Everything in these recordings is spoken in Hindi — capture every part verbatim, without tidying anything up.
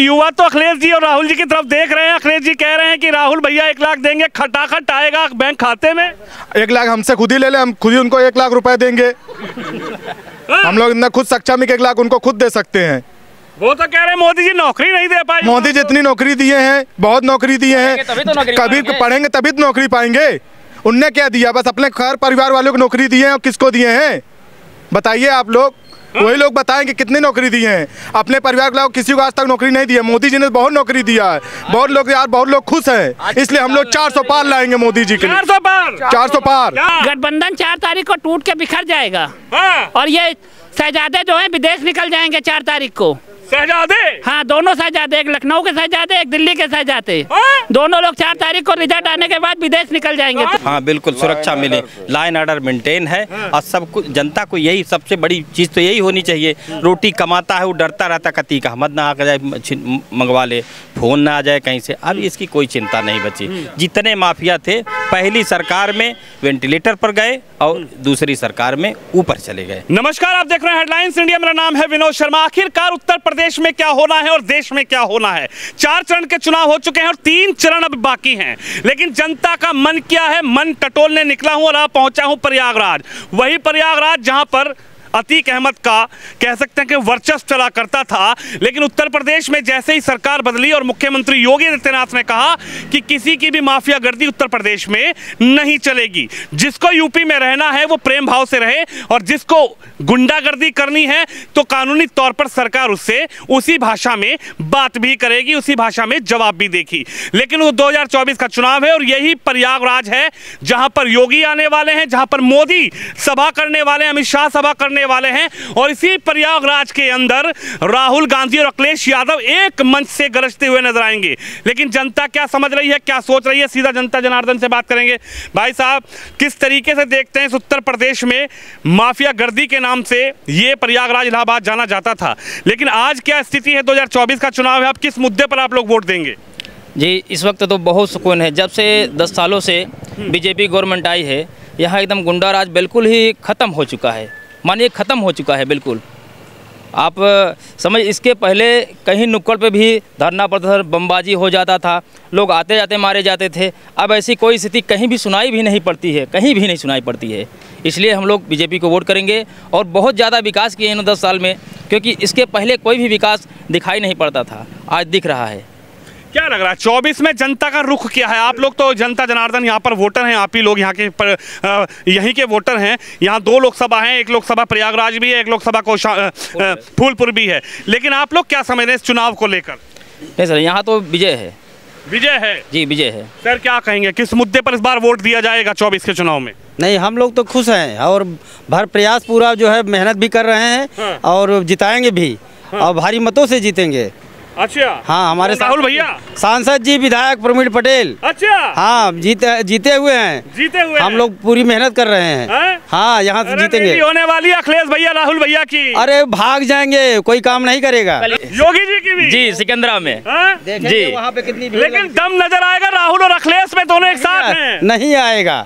युवा तो अखिलेश जी और राहुल जी की तरफ देख रहे हैं। अखिलेश जी कह रहे हैं कि राहुल भैया एक लाख देंगे, खटाखट आएगा बैंक खाते में। एक लाख हमसे खुद ही ले ले, हम खुद ही उनको एक लाख रुपए देंगे। हम लोग इतना खुद सक्षम एक लाख उनको खुद दे सकते हैं। वो तो कह रहे हैं मोदी जी नौकरी नहीं दे पाए। मोदी जितनी नौकरी दिए हैं, बहुत नौकरी दिए हैं। कभी पढ़ेंगे तभी तो नौकरी पाएंगे। उनने क्या दिया? बस अपने घर परिवार वालों को नौकरी दिए हैं। और किसको दिए हैं बताइए आप लोग? वही लोग बताएं कि कितनी नौकरी दी है। अपने परिवार के लोग किसी को आज तक नौकरी नहीं दी है। मोदी जी ने बहुत नौकरी दिया है। बहुत लोग यार, बहुत लोग खुश हैं। इसलिए हम लोग चार सौ पार लाएंगे मोदी जी के लिए। चार सौ पार चार सौ पार। गठबंधन चार तारीख को टूट के बिखर जाएगा। हाँ। और ये शहजादे जो है विदेश निकल जाएंगे चार तारीख को। शहजादे? हाँ, दोनों शहजादे, एक लखनऊ के शहजादे, एक दिल्ली के शहजादे। दोनों लोग चार तारीख को रिजल्ट आने के बाद विदेश निकल जाएंगे। हाँ बिल्कुल, सुरक्षा मिले, लाइन ऑर्डर मेंटेन है। और सब कुछ जनता को यही सबसे बड़ी चीज़ तो यही होनी चाहिए। रोटी कमाता है वो डरता रहता है अतीक अहमद ना आ जाए, मंगवा ले, फोन ना आ जाए कहीं से। अब इसकी कोई चिंता नहीं बची। जितने माफिया थे पहली सरकार में वेंटिलेटर पर गए और दूसरी सरकार में ऊपर चले गए। नमस्कार, आप देख रहे हैं हेडलाइंस इंडिया, मेरा नाम है विनोद शर्मा। आखिरकार उत्तर प्रदेश में क्या होना है और देश में क्या होना है? चार चरण के चुनाव हो चुके हैं और तीन चरण अब बाकी हैं, लेकिन जनता का मन क्या है? मन टटोलने निकला हूं और आप पहुंचा हूं प्रयागराज। वही प्रयागराज जहां पर अतीक अहमद का कह सकते हैं कि वर्चस्व चला करता था। लेकिन उत्तर प्रदेश में जैसे ही सरकार बदली और मुख्यमंत्री योगी आदित्यनाथ ने कहा कि किसी की भी माफियागर्दी उत्तर प्रदेश में नहीं चलेगी। जिसको यूपी में रहना है वो प्रेम भाव से रहे और जिसको गुंडागर्दी करनी है तो कानूनी तौर पर सरकार उससे उसी भाषा में बात भी करेगी, उसी भाषा में जवाब भी देगी। लेकिन वो दो हजार चौबीस का चुनाव है और यही प्रयागराज है जहां पर योगी आने वाले हैं, जहां पर मोदी सभा करने वाले हैं, अमित शाह सभा करने वाले हैं। और इसी प्रयागराज के अंदर राहुल गांधी और अखिलेश यादव एक मंच से गरजते हुए नजर आएंगे। लेकिन जनता क्या समझ रही है, क्या सोच रही है, सीधा जनता जनार्दन से बात करेंगे। भाई साहब, किस तरीके से देखते हैं इस उत्तर प्रदेश में माफिया गर्दी के नाम से यह प्रयागराज इलाहाबाद जाना जाता था, लेकिन आज क्या स्थिति है? दो हजार चौबीस का चुनाव है, आप किस मुद्दे पर आप लोग वोट देंगे? जी, इस वक्त तो बहुत सुकून है। जब से दस सालों से बीजेपी गवर्नमेंट आई है, यहाँ एकदम गुंडा राज बिल्कुल ही खत्म हो चुका है। मानिए ख़त्म हो चुका है बिल्कुल। आप समझ, इसके पहले कहीं नुक्कड़ पे भी धरना पड़ता था, बमबाजी हो जाता था, लोग आते जाते मारे जाते थे। अब ऐसी कोई स्थिति कहीं भी सुनाई भी नहीं पड़ती है, कहीं भी नहीं सुनाई पड़ती है। इसलिए हम लोग बीजेपी को वोट करेंगे। और बहुत ज़्यादा विकास किए इन दस साल में, क्योंकि इसके पहले कोई भी विकास दिखाई नहीं पड़ता था, आज दिख रहा है। क्या लग रहा है चौबीस में जनता का रुख क्या है? आप लोग तो जनता जनार्दन यहाँ पर वोटर हैं, आप ही लोग यहाँ के पर, आ, यहीं के वोटर हैं। यहाँ दो लोकसभा हैं, एक लोकसभा प्रयागराज भी है, एक लोकसभा को फूलपुर भी है। लेकिन आप लोग क्या समझ रहे हैं इस चुनाव को लेकर? नहीं सर, यहाँ तो विजय है, विजय है जी, विजय है। सर क्या कहेंगे, किस मुद्दे पर इस बार वोट दिया जाएगा चौबीस के चुनाव में? नहीं, हम लोग तो खुश हैं और भर प्रयास पूरा जो है मेहनत भी कर रहे हैं और जिताएंगे भी और भारी मतों से जीतेंगे। अच्छा, हाँ, हमारे राहुल भैया सांसद जी, विधायक प्रवीण पटेल। अच्छा, हाँ, जीते जीते हुए हैं, जीते हुए हम लोग पूरी मेहनत कर रहे हैं। है? हाँ, यहाँ से जीतेंगे। होने वाली अखिलेश भैया राहुल भैया की, अरे भाग जाएंगे, कोई काम नहीं करेगा। योगी जी की भी जी, सिकंदरा में जी, वहाँ पे कितनी, लेकिन दम नजर आएगा राहुल और अखिलेश में, दोनों एक साथ नहीं आएगा।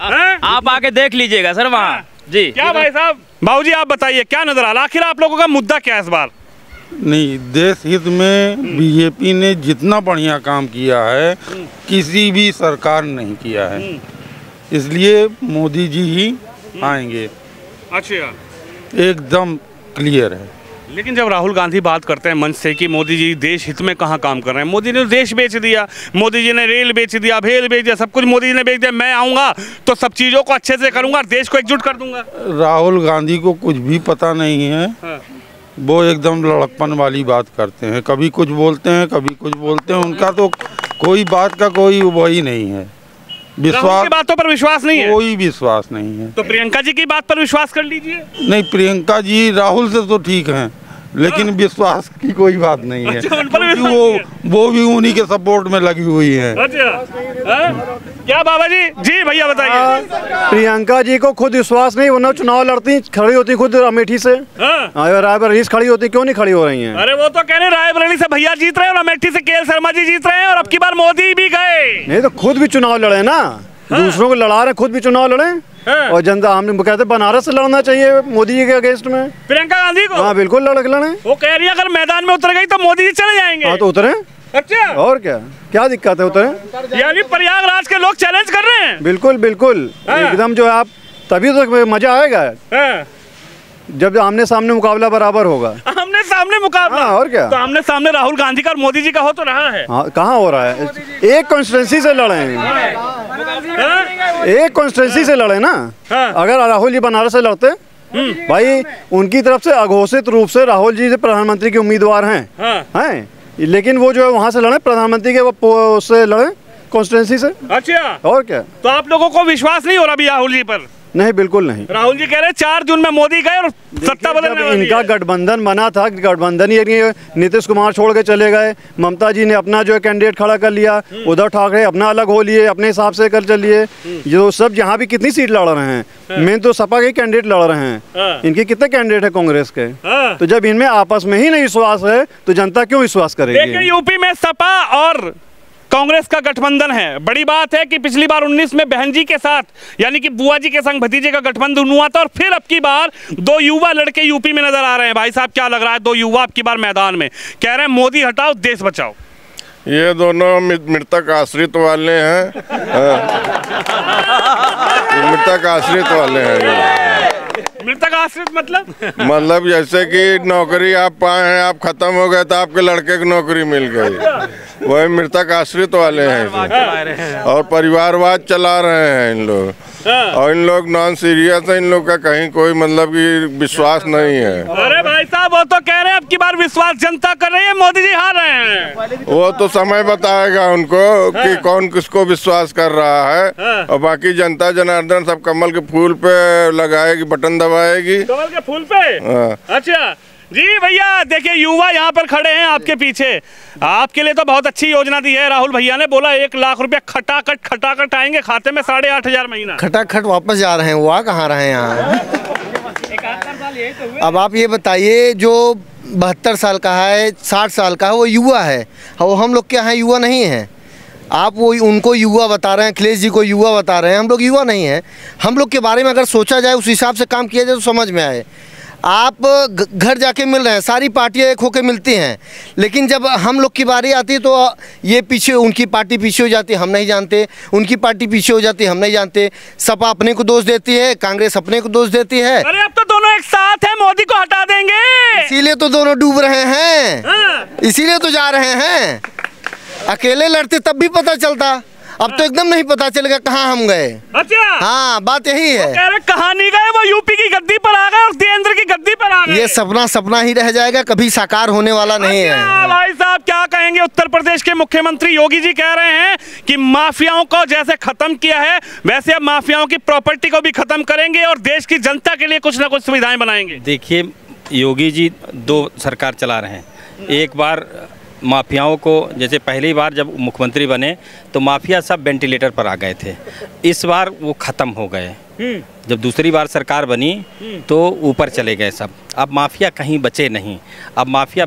आप आके देख लीजिएगा सर वहाँ जी। क्या भाई साहब, भाऊ जी आप बताइए, क्या नजर आ रहा, आखिर आप लोगों का मुद्दा क्या है इस बार? नहीं, देश हित में बीजेपी ने जितना बढ़िया काम किया है किसी भी सरकार ने नहीं किया है, इसलिए मोदी जी ही आएंगे। अच्छा, एकदम क्लियर है। लेकिन जब राहुल गांधी बात करते हैं मंच से कि मोदी जी देश हित में कहाँ काम कर रहे हैं, मोदी ने देश बेच दिया, मोदी जी ने रेल बेच दिया, भेल बेच दिया, सब कुछ मोदी जी ने बेच दिया। मैं आऊँगा तो सब चीज़ों को अच्छे से करूँगा, देश को एकजुट कर दूँगा। राहुल गांधी को कुछ भी पता नहीं है, वो एकदम लड़कपन वाली बात करते हैं, कभी कुछ बोलते हैं कभी कुछ बोलते हैं। उनका तो कोई बात का कोई वही नहीं है, विश्वास की बातों पर विश्वास नहीं है, कोई विश्वास नहीं है। तो प्रियंका जी की बात पर विश्वास कर लीजिए। नहीं, प्रियंका जी राहुल से तो ठीक हैं, लेकिन विश्वास की कोई बात नहीं है। अच्छा, तो वो वो भी उन्हीं के सपोर्ट में लगी हुई है। अच्छा, क्या बाबा जी? जी भैया बताइए। प्रियंका जी को खुद विश्वास नहीं, वरना चुनाव लड़ती, खड़ी होती खुद अमेठी से। रायबरेली से खड़ी होती, क्यों नहीं खड़ी हो रही हैं? अरे वो तो कह रहे रायबरेली से भैया जीत रहे हैं और अमेठी से केएल शर्मा जी जीत रहे हैं और अब की बार मोदी भी गए। नहीं तो खुद भी चुनाव लड़े ना, दूसरों को लड़ा रहे, खुद भी चुनाव लड़े। और जनता आम लोग कहते बनारस से लड़ना चाहिए मोदी जी के अगेंस्ट में, प्रियंका गांधी को। हाँ बिल्कुल लड़क लड़े, वो कह रही है अगर मैदान में उतर गई तो मोदी जी चले जाएंगे। हाँ तो उतरे, अच्छा और क्या क्या दिक्कत है, उतरे। यानी प्रयागराज के लोग चैलेंज कर रहे हैं। बिल्कुल बिल्कुल एकदम, जो आप तभी तो मजा आएगा जब आमने सामने मुकाबला बराबर होगा। आमने सामने मुकाबला, हाँ, और क्या। तो आमने सामने राहुल गांधी का और मोदी जी का हो तो रहा है। हाँ, कहाँ हो रहा है? एक कॉन्स्टिट्यूंसी से लड़े हैं, एक कॉन्स्टिट्यूंसी से लड़े ना। अगर राहुल जी बनारस से लड़ते भाई, उनकी तरफ से अघोषित रूप से राहुल जी प्रधानमंत्री के उम्मीदवार हैं हैं, लेकिन वो जो है वहाँ से लड़े प्रधानमंत्री के, वो उससे लड़े कॉन्स्टिट्यूंसी से। अच्छा और क्या। तो आप लोगों को विश्वास नहीं हो रहा अभी राहुल जी पर? नहीं बिल्कुल नहीं। राहुल जी कह रहे चार जून में मोदी गए और सत्ता बदलने वाली है। इनका गठबंधन बना था, गठबंधन ही नीतीश कुमार छोड़ के चले गए, ममता जी ने अपना जो कैंडिडेट खड़ा कर लिया, उद्धव ठाकरे अपना अलग हो लिए, अपने हिसाब से कर चलिए। जो सब यहाँ भी कितनी सीट लड़ रहे हैं, मेन तो सपा के कैंडिडेट लड़ रहे हैं, इनके कितने कैंडिडेट है कांग्रेस के। तो जब इनमें आपस में ही नहीं विश्वास है तो जनता क्यों विश्वास करेगी। यूपी में सपा और कांग्रेस का गठबंधन है। बड़ी बात है कि पिछली बार उन्नीस में बहन जी के साथ यानी कि बुआ जी के संग भतीजे का गठबंधन हुआ था, और फिर अब की बार दो युवा लड़के यूपी में नजर आ रहे हैं। भाई साहब क्या लग रहा है, दो युवा अब की बार मैदान में कह रहे हैं मोदी हटाओ देश बचाओ। ये दोनों मृतक आश्रित वाले हैं, मृतक आश्रित वाले हैं। मृतक आश्रित मतलब मतलब जैसे कि नौकरी आप पाए हैं, आप खत्म हो गए तो आपके लड़के की नौकरी मिल गई, वही मृतक आश्रित वाले हैं। और परिवारवाद चला रहे हैं इन लोग, और इन लोग नॉन सीरियस है, इन लोग का कहीं कोई मतलब कि विश्वास नहीं है। अरे भाई साहब वो तो कह रहे हैं अब की बार विश्वास जनता कर रही है, मोदी जी हार रहे हैं। वो तो समय बताएगा उनको कि कौन किसको विश्वास कर रहा है, और बाकी जनता जनार्दन सब कमल के फूल पे लगाएगी, बटन दबाएगी कमल के फूल पे। अच्छा जी भैया, देखिए युवा यहाँ पर खड़े हैं आपके पीछे, आपके लिए तो बहुत अच्छी योजना दी है राहुल भैया ने, बोला एक लाख रुपया खटाखट खटाखट आएंगे खाते में, साढ़े आठ हजार महीना खटाखट वापस जा रहे हैं। वाह कहाँ रहे हैं यहाँ। अब आप ये बताइए जो बहत्तर साल का है, साठ साल का है, वो युवा है, वो हम लोग के यहाँ युवा नहीं है। आप वो उनको युवा बता रहे हैं, अखिलेश जी को युवा बता रहे हैं, हम लोग युवा नहीं है। हम लोग के बारे में अगर सोचा जाए, उस हिसाब से काम किया जाए तो समझ में आए। आप घर जाके मिल रहे हैं, सारी पार्टियां एक होकर मिलती हैं, लेकिन जब हम लोग की बारी आती है तो ये पीछे, उनकी पार्टी पीछे हो जाती है, हम नहीं जानते, उनकी पार्टी पीछे हो जाती है, हम नहीं जानते। सपा अपने को दोष देती है, कांग्रेस अपने को दोष देती है। अरे अब तो दोनों एक साथ हैं, मोदी को हटा देंगे, इसीलिए तो दोनों डूब रहे हैं। हाँ। इसीलिए तो जा रहे हैं। अकेले लड़ते तब भी पता चलता, अब तो एकदम नहीं पता चलेगा कहाँ हम गए। अच्छा हाँ बात यही है, कह रहे कहाँ नहीं गए, वो यूपी की गद्दी पर आ गए और देवेंद्र की गद्दी पर आ गए। ये सपना सपना ही रह जाएगा, कभी साकार होने वाला नहीं है। भाई साहब क्या कहेंगे, उत्तर प्रदेश के मुख्यमंत्री योगी जी कह रहे हैं कि माफियाओं को जैसे खत्म किया है वैसे अब माफियाओं की प्रॉपर्टी को भी खत्म करेंगे और देश की जनता के लिए कुछ न कुछ सुविधाएं बनाएंगे। देखिए योगी जी दो सरकार चला रहे हैं, एक बार माफियाओं को, जैसे पहली बार जब मुख्यमंत्री बने तो माफिया सब वेंटिलेटर पर आ गए थे, इस बार वो ख़त्म हो गए। जब दूसरी बार सरकार बनी तो ऊपर चले गए सब, अब माफिया कहीं बचे नहीं, अब माफिया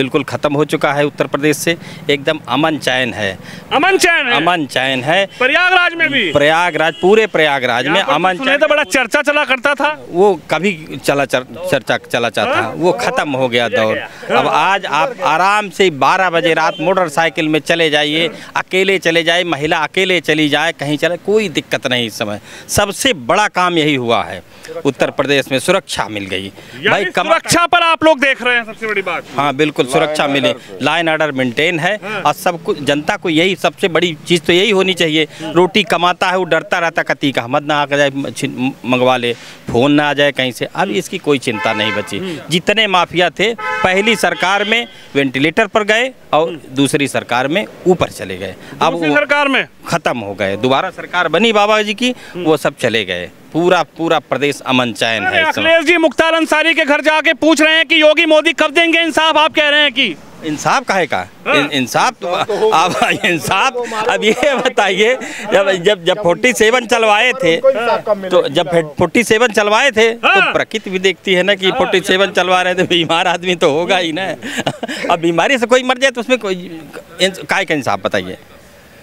बिल्कुल ख़त्म हो चुका है। उत्तर प्रदेश से एकदम अमन चैन है, अमन चैन है, अमन चैन है। प्रयागराज में भी, प्रयागराज पूरे प्रयागराज में अमन चैन। तो बड़ा चर्चा चला करता था वो, कभी चला चर, चर्चा चला चाहता था, वो ख़त्म हो गया दौर। अब आज आप आराम से बारह बजे रात मोटरसाइकिल में चले जाइए, अकेले चले जाए, महिला अकेले चली जाए, कहीं चले, कोई दिक्कत नहीं। इस समय सबसे बड़ा काम यही हुआ है, उत्तर प्रदेश में सुरक्षा मिल गई। भाई सुरक्षा पर आप लोग देख रहे हैं सबसे बड़ी बात। हाँ बिल्कुल सुरक्षा मिले, लाइन ऑर्डर मेंटेन है, और सबको जनता को यही सबसे बड़ी चीज़ तो यही होनी चाहिए। रोटी कमाता है वो डरता रहता है अतीक अहमद ना आ जाए मंगवा ले, फोन ना आ जाए कहीं से, अब इसकी कोई चिंता नहीं बची। जितने माफिया थे पहली सरकार में वेंटिलेटर पर गए और दूसरी सरकार में ऊपर चले गए, अब सरकार में खत्म हो गए। दोबारा सरकार बनी बाबा जी की, वो सब चले गए, पूरा पूरा प्रदेश अमन चैन है। अखिलेश जी मुख्तार अंसारी के घर जाके पूछ रहे हैं कि योगी मोदी कब देंगे इंसाफ, आप कह रहे हैं कि इंसाफ काहे का इन, इंसाफ तो अब इंसाफ अब ये बताइए, जब जब जब फोर्टी सेवन चलवाए थे तो जब फोर्टी सेवन चलवाए थे तो प्रकृति भी देखती है ना कि फोर्टी सेवन चलवा रहे थे, बीमार आदमी तो होगा ही ना। अब बीमारी से कोई मर जाए तो उसमें कोई काहे का इंसाफ बताइए।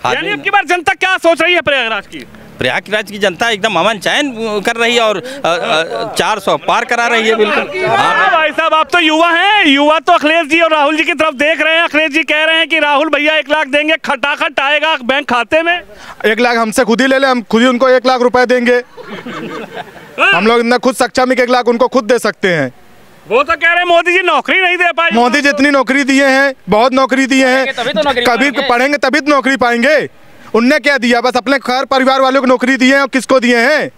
यानी अब की बार जनता क्या सोच रही है प्रयागराज की, प्रयागराज की जनता एकदम अमन चैन कर रही है और चार सौ पार करा रही है। बिल्कुल भाई साहब, आप तो युवा हैं, युवा तो अखिलेश जी और राहुल जी की तरफ देख रहे हैं। अखिलेश जी कह रहे हैं कि राहुल भैया एक लाख देंगे, खटाखट आएगा बैंक खाते में। एक लाख हमसे खुद ही ले ले, हम खुद ही उनको एक लाख रुपए देंगे। हम लोग इतना खुद सक्षम एक लाख उनको खुद दे सकते हैं। वो तो कह रहे हैं मोदी जी नौकरी नहीं दे पाए। मोदी जी इतनी नौकरी दिए हैं, बहुत नौकरी दिए हैं, कभी पढ़ेंगे तभी तो नौकरी पाएंगे। उनने क्या दिया? बस अपने घर परिवार वालों को नौकरी दिए हैं। और किसको दिए हैं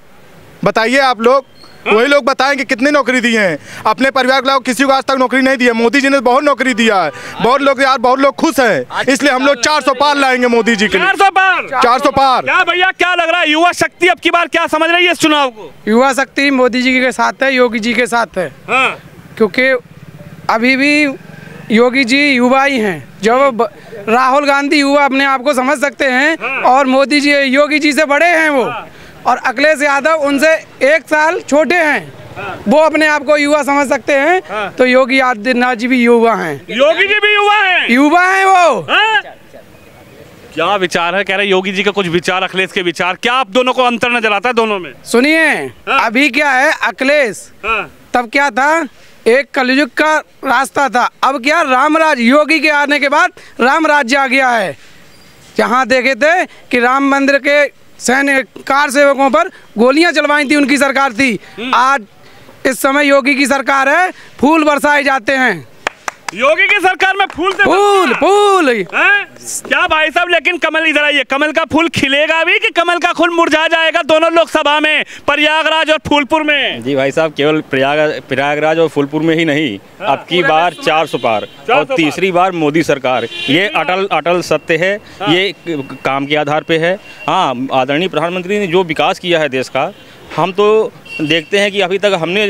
बताइए आप लोग? वही लोग बताएं कि कितनी नौकरी दी है। अपने परिवार वालों किसी को आज तक नौकरी नहीं दी है। मोदी जी ने बहुत नौकरी दिया है, बहुत लोग यार बहुत लोग खुश हैं। इसलिए हम लोग चार सौ पार लाएंगे मोदी जी के लिए। चार सौ पार चार सौ पार। क्या भैया क्या लग रहा है, युवा शक्ति अब की बार क्या समझ रही है इस चुनाव को? युवा शक्ति मोदी जी के साथ है, योगी जी के साथ है, क्योंकि अभी भी योगी जी युवा ही हैं। जब राहुल गांधी युवा अपने आप को समझ सकते हैं और मोदी जी योगी जी से बड़े हैं वो, और अखिलेश यादव उनसे एक साल छोटे हैं, वो अपने आप को युवा समझ सकते हैं। तो योगी आदित्यनाथ जी भी युवा हैं, योगी जी भी युवा हैं, युवा हैं वो। क्या विचार है? कह रहे योगी जी का कुछ विचार, अखिलेश के विचार, क्या आप दोनों को अंतर नजर आता है दोनों में? सुनिए, अभी क्या है, अखिलेश तब क्या था, एक कलयुग का रास्ता था। अब क्या रामराज, योगी के आने के बाद राम राज्य आ गया है। जहाँ देखे थे कि राम मंदिर के सैनिक कार सेवकों पर गोलियां चलवाई थी उनकी सरकार थी, आज इस समय योगी की सरकार है, फूल बरसाए जाते हैं। योगी की सरकार में फूल से फूल फूल हैं? क्या भाई साहब, लेकिन कमल, इधर आइए, कमल का फूल खिलेगा भी कि कमल का फूल मुरझा जाएगा? दोनों लोकसभा में, प्रयागराज और फूलपुर में। जी भाई साहब, केवल प्रयागराज प्रयागराज और फूलपुर में ही नहीं, अब की बार चार सौ पार और तीसरी बार मोदी सरकार। ये अटल अटल सत्य है, ये काम के आधार पे है। हाँ, आदरणीय प्रधानमंत्री ने जो विकास किया है देश का, हम तो देखते हैं कि अभी तक हमने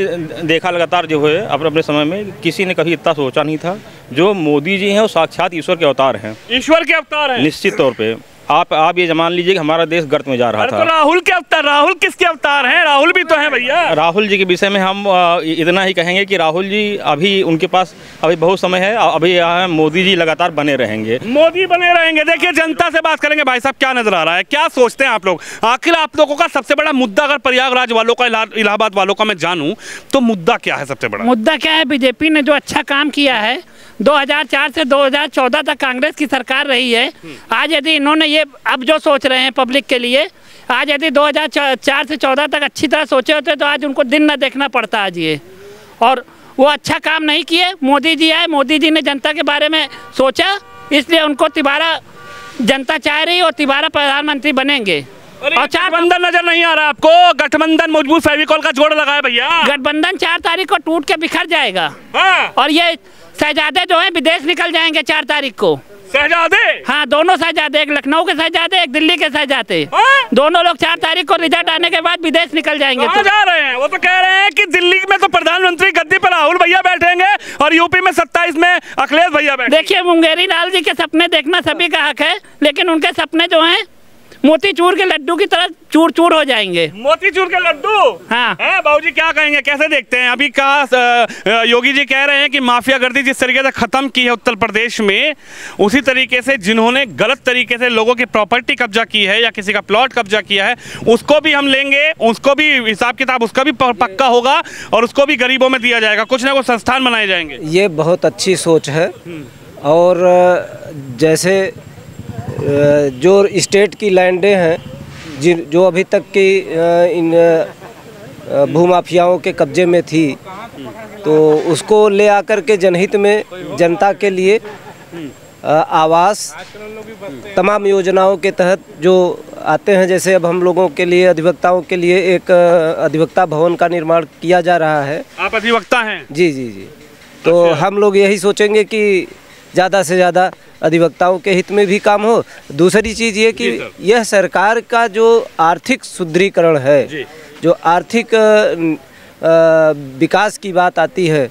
देखा लगातार जो है अपने अपने समय में किसी ने कभी इतना सोचा नहीं था। जो मोदी जी हैं वो साक्षात ईश्वर के अवतार हैं, ईश्वर के अवतार हैं। निश्चित तौर पे आप आप ये मान लीजिए कि हमारा देश गर्त में जा रहा था। तो राहुल के अवतार, राहुल किसके अवतार हैं? राहुल भी तो हैं भैया। राहुल जी के विषय में हम इतना ही कहेंगे कि राहुल जी अभी उनके पास अभी बहुत समय है, अभी यहाँ मोदी जी लगातार बने रहेंगे, मोदी बने रहेंगे। देखिए, जनता से बात करेंगे। भाई साहब, क्या नजर आ रहा है, क्या सोचते हैं आप लोग? आखिर आप लोगों का सबसे बड़ा मुद्दा, अगर प्रयागराज वालों का, इलाहाबाद वालों का मैं जानूँ, तो मुद्दा क्या है? सबसे बड़ा मुद्दा क्या है? बीजेपी ने जो अच्छा काम किया है, दो हज़ार चार से दो हज़ार चौदह तक कांग्रेस की सरकार रही है। आज यदि इन्होंने ये अब जो सोच रहे हैं पब्लिक के लिए, आज यदि दो हज़ार चार से चौदह तक अच्छी तरह सोचे होते तो आज उनको दिन ना देखना पड़ता आज ये। और वो अच्छा काम नहीं किए। मोदी जी आए, मोदी जी ने जनता के बारे में सोचा, इसलिए उनको तिबारा जनता चाह रही और तिबारा प्रधानमंत्री बनेंगे। और गठबंधन नजर नहीं आ रहा आपको? गठबंधन मजबूत फेविकॉल का जोड़ लगाया भैया। गठबंधन चार तारीख को टूट के बिखर जाएगा। हाँ। और ये शहजादे जो है विदेश निकल जाएंगे चार तारीख को। शहजादे? हाँ, दोनों शहजादे, एक लखनऊ के शहजादे, एक दिल्ली के शहजादे। हाँ? दोनों लोग चार तारीख को रिजल्ट आने के बाद विदेश निकल जाएंगे। तो जा रहे हैं, वो तो कह रहे हैं कि दिल्ली में तो प्रधानमंत्री गद्दी पर राहुल भैया बैठेंगे और यूपी में सत्ताईस में अखिलेश भैया बैठेंगे। देखिए, मुंगेरी लाल जी के सपने देखना सभी का हक है, लेकिन उनके सपने जो है मोती चूर के लड्डू की तरह चूर चूर हो जाएंगे। मोती चूर के लड्डू? हाँ। हैं बाबूजी, क्या कहेंगे, कैसे देखते हैं? अभी कहा योगी जी कह रहे हैं कि माफिया गर्दी जिस तरीके से खत्म की है उत्तर प्रदेश में, उसी तरीके से जिन्होंने गलत तरीके से लोगों की प्रॉपर्टी कब्जा की है या किसी का प्लॉट कब्जा किया है, उसको भी हम लेंगे, उसको भी हिसाब किताब उसका भी पक्का होगा और उसको भी गरीबों में दिया जाएगा, कुछ ना कुछ संस्थान बनाए जाएंगे। ये बहुत अच्छी सोच है। और जैसे जो स्टेट की लैंडें हैं, जिन जो अभी तक की इन भूमाफियाओं के कब्जे में थी, तो उसको ले आकर के जनहित में, जनता के लिए आवास, तमाम योजनाओं के तहत जो आते हैं, जैसे अब हम लोगों के लिए अधिवक्ताओं के लिए एक अधिवक्ता भवन का निर्माण किया जा रहा है। आप अधिवक्ता हैं? जी जी जी। तो हम लोग यही सोचेंगे कि ज़्यादा से ज़्यादा अधिवक्ताओं के हित में भी काम हो। दूसरी चीज़ ये कि यह सरकार का जो आर्थिक सुदृढ़ीकरण है, जो आर्थिक विकास की बात आती है,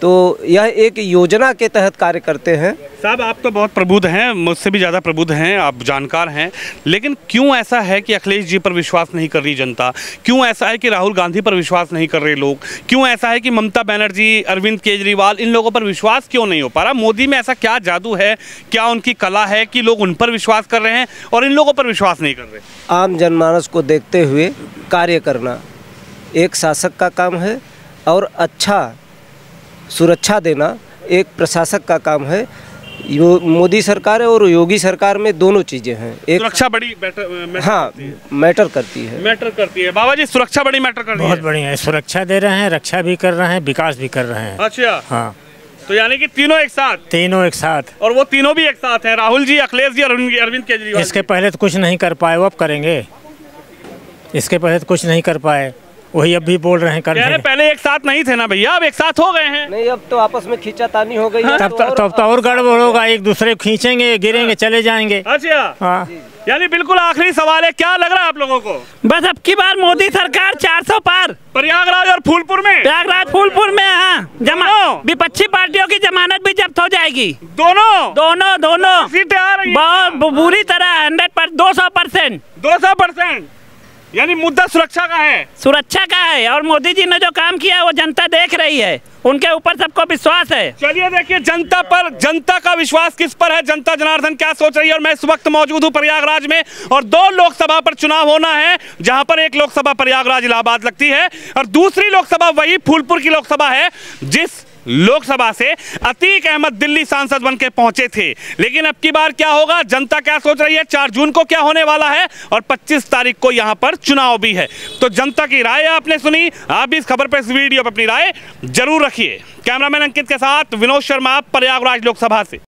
तो यह एक योजना के तहत कार्य करते हैं। साहब आप तो बहुत प्रबुद्ध हैं, मुझसे भी ज़्यादा प्रबुद्ध हैं, आप जानकार हैं, लेकिन क्यों ऐसा है कि अखिलेश जी पर विश्वास नहीं कर रही जनता? क्यों ऐसा है कि राहुल गांधी पर विश्वास नहीं कर रहे लोग? क्यों ऐसा है कि ममता बनर्जी, अरविंद केजरीवाल, इन लोगों पर विश्वास क्यों नहीं हो पा रहा? मोदी में ऐसा क्या जादू है, क्या उनकी कला है कि लोग उन पर विश्वास कर रहे हैं और इन लोगों पर विश्वास नहीं कर रहे? आम जनमानस को देखते हुए कार्य करना एक शासक का काम है और अच्छा सुरक्षा देना एक प्रशासक का काम है। मोदी सरकार है और योगी सरकार में दोनों चीज़ें हैं। एक सुरक्षा बड़ी मैटर, मैटर हाँ मैटर करती है मैटर करती है बाबा जी, सुरक्षा बड़ी मैटर करती है। बहुत बढ़िया है, सुरक्षा दे रहे हैं, रक्षा भी कर रहे हैं, विकास भी कर रहे हैं। अच्छा हाँ, तो यानी कि तीनों एक साथ तीनों एक साथ और वो तीनों भी एक साथ हैं, राहुल जी, अखिलेश जी, अरविंद केजरीवाल। इसके पहले तो कुछ नहीं कर पाए, वो अब करेंगे। इसके पहले तो कुछ नहीं कर पाए, वही अब भी बोल रहे हैं कर रहे हैं। पहले एक साथ नहीं थे ना भैया, अब एक साथ हो गए हैं। नहीं, अब तो आपस में खींचातानी हो गई है। तब तो, तो, तो और गड़बड़ होगा, एक दूसरे को खींचेंगे, गिरेंगे, चले जाएंगे। अच्छा हाँ, यानी बिल्कुल आखिरी सवाल है, क्या लग रहा है आप लोगों को? बस अब की बार मोदी सरकार चार सौ पार। प्रयागराज और फूलपुर में प्रयागराज फूलपुर में हाँ, जमा विपक्षी पार्टियों की जमानत भी जब्त हो जाएगी। दोनों दोनों दोनों सीटें आ रही है बहुत बुरी तरह, हंड्रेड पर दो सौ परसेंट दो सौ परसेंट यानी मुद्दा सुरक्षा का है, सुरक्षा का है। और मोदी जी ने जो काम किया है वो जनता देख रही है, उनके ऊपर सबको विश्वास है। चलिए देखिए जनता पर, जनता का विश्वास किस पर है, जनता जनार्दन क्या सोच रही है। और मैं इस वक्त मौजूद हूँ प्रयागराज में और दो लोकसभा पर चुनाव होना है, जहां पर एक लोकसभा प्रयागराज इलाहाबाद लगती है और दूसरी लोकसभा वही फूलपुर की लोकसभा है, जिस लोकसभा से अतीक अहमद दिल्ली सांसद बनके पहुंचे थे। लेकिन अब की बार क्या होगा, जनता क्या सोच रही है, चार जून को क्या होने वाला है और पच्चीस तारीख को यहां पर चुनाव भी है। तो जनता की राय आपने सुनी, आप भी इस खबर पर, इस वीडियो पर अपनी राय जरूर रखिए। कैमरामैन अंकित के साथ विनोद शर्मा, प्रयागराज लोकसभा से।